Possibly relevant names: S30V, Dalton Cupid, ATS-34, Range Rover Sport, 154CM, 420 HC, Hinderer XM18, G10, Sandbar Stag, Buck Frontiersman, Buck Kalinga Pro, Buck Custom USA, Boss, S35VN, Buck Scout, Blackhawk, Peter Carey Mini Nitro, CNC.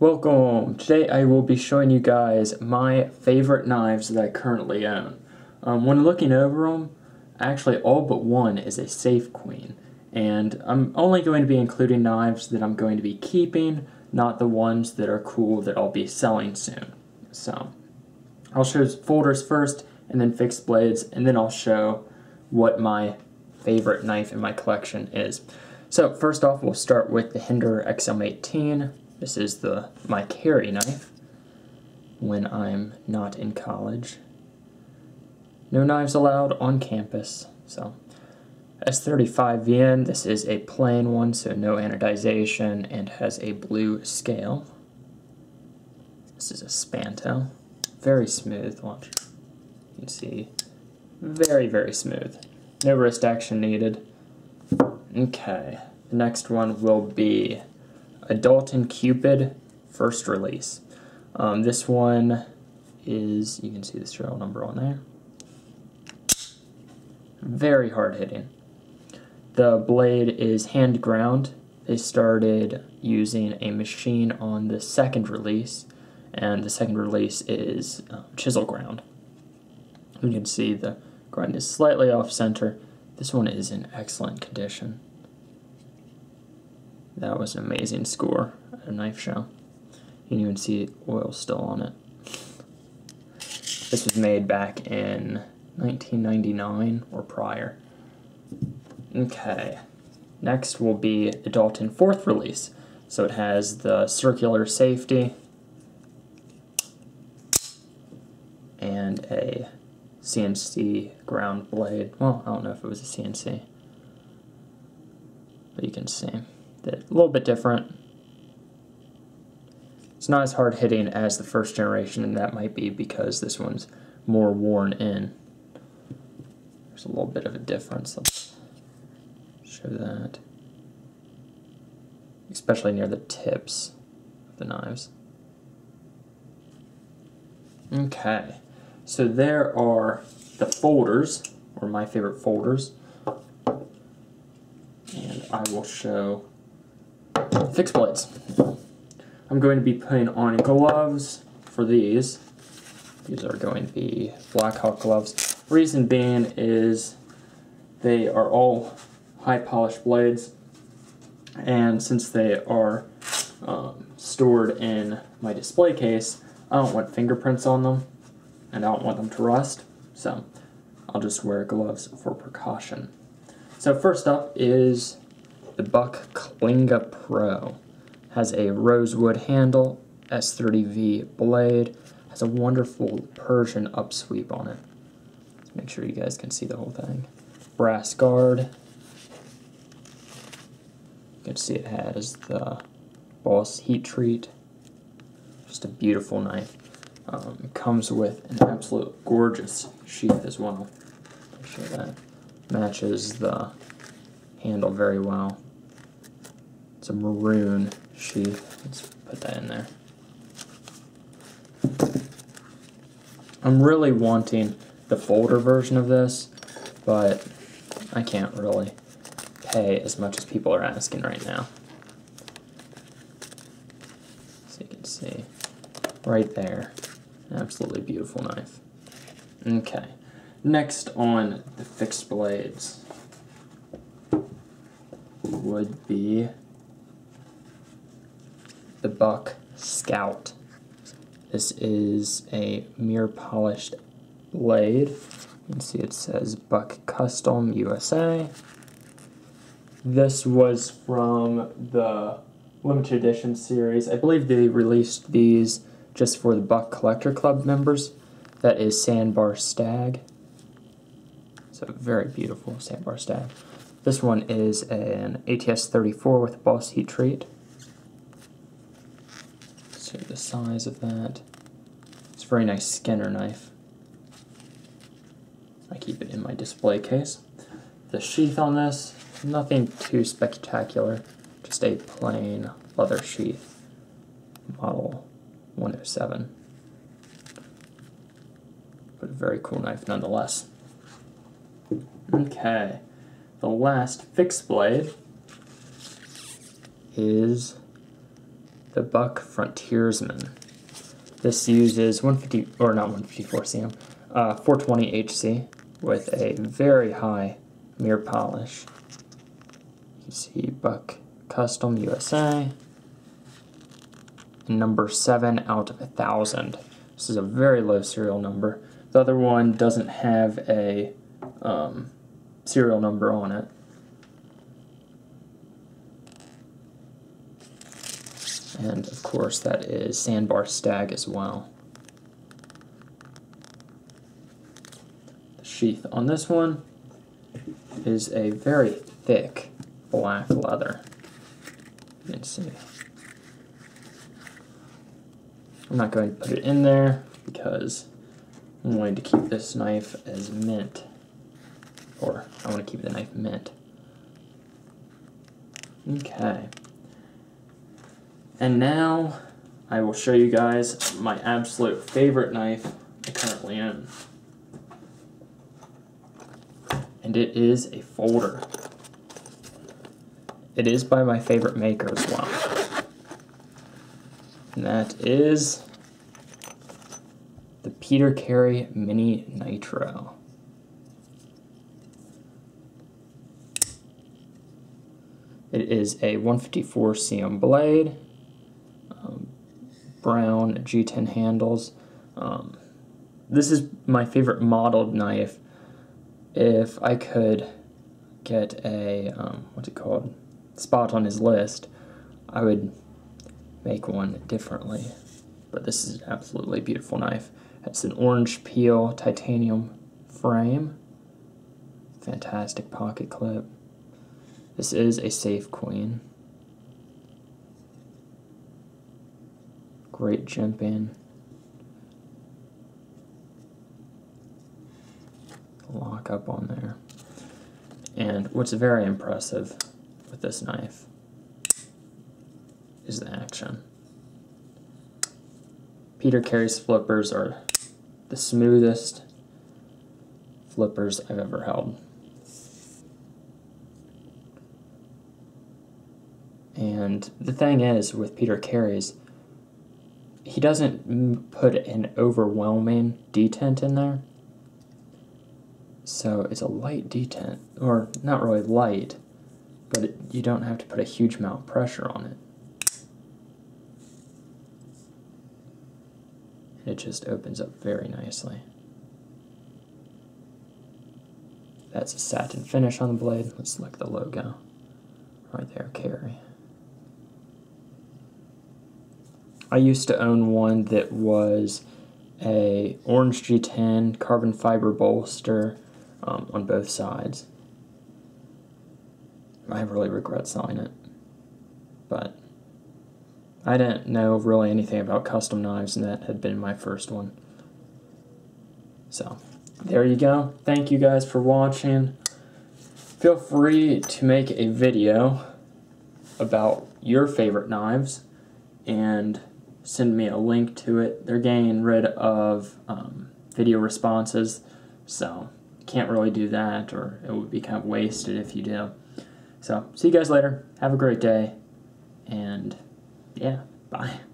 Welcome! Today I will be showing you guys my favorite knives that I currently own. When looking over them, actually all but one is a Safe Queen, and I'm only going to be including knives that I'm going to be keeping, not the ones that are cool that I'll be selling soon. So, I'll show folders first, and then fixed blades, and then I'll show what my favorite knife in my collection is. So first off, we'll start with the Hinderer XM18. This is my carry knife when I'm not in college. No knives allowed on campus. So S35VN, this is a plain one, so no anodization, and has a blue scale. This is a Spanto. Very smooth, watch. You can see, very, very smooth. No wrist action needed. Okay, the next one will be a Dalton Cupid first release. This one is, you can see the serial number on there. Very hard hitting. The blade is hand ground. They started using a machine on the second release, and the second release is chisel ground. You can see the grind is slightly off center. This one is in excellent condition. That was an amazing score at a knife show. You can even see oil still on it. This was made back in 1999 or prior. Okay, next will be the Dalton 4th release. So it has the circular safety and a CNC ground blade. Well, I don't know if it was a CNC, but you can see. A little bit different. It's not as hard hitting as the first generation, and that might be because this one's more worn in. There's a little bit of a difference. Let's show that, especially near the tips of the knives. Okay, so there are the folders, or my favorite folders, and I will show fixed blades. I'm going to be putting on gloves for these. These are going to be Blackhawk gloves. Reason being is they are all high polished blades, and since they are stored in my display case, I don't want fingerprints on them, and I don't want them to rust, so I'll just wear gloves for precaution. So first up is the Buck Kalinga Pro. Has a rosewood handle, S30V blade, has a wonderful Persian upsweep on it. Make sure you guys can see the whole thing. Brass guard. You can see it has the Boss heat treat. Just a beautiful knife. It comes with an absolute gorgeous sheath as well. Make sure that matches the handle very well. It's a maroon sheath. Let's put that in there. I'm really wanting the folder version of this, but I can't really pay as much as people are asking right now. So you can see right there. Absolutely beautiful knife. Okay. Next on the fixed blades would be the Buck Scout. This is a mirror polished blade. You can see it says Buck Custom USA. This was from the limited edition series. I believe they released these just for the Buck Collector Club members. That is Sandbar Stag. So very beautiful Sandbar Stag. This one is an ATS-34 with Boss heat treat. So the size of that. It's a very nice Skinner knife. I keep it in my display case. The sheath on this, nothing too spectacular. Just a plain leather sheath. Model 107. But a very cool knife nonetheless. Okay, the last fixed blade is the Buck Frontiersman. This uses 420 HC with a very high mirror polish. You see Buck Custom USA, and number 7 out of 1,000. This is a very low serial number. The other one doesn't have a serial number on it. And of course that is Sandbar Stag as well. The sheath on this one is a very thick black leather. You can see. I'm not going to put it in there because I wanted to keep this knife as mint. Or I want to keep the knife mint. Okay. And now I will show you guys my absolute favorite knife I currently own. And it is a folder. It is by my favorite maker as well. And that is the Peter Carey Mini Nitro. It is a 154CM blade. Brown G10 handles. This is my favorite modeled knife. If I could get a spot on his list, I would make one differently. But this is an absolutely beautiful knife. It's an orange peel titanium frame. Fantastic pocket clip. This is a safe queen. Great jump in. Lock up on there. And what's very impressive with this knife is the action. Peter Carey's flippers are the smoothest flippers I've ever held. And the thing is with Peter Carey's, he doesn't put an overwhelming detent in there, so it's a light detent, or not really light, but you don't have to put a huge amount of pressure on it. And it just opens up very nicely. That's a satin finish on the blade. Let's look at the logo. Right there, Carey. I used to own one that was a orange G10 carbon fiber bolster on both sides. I really regret selling it, but I didn't know really anything about custom knives, and that had been my first one. So there you go. Thank you guys for watching. Feel free to make a video about your favorite knives and send me a link to it. They're getting rid of video responses, so can't really do that, or it would be kind of wasted if you do. So, see you guys later. Have a great day, and yeah, bye.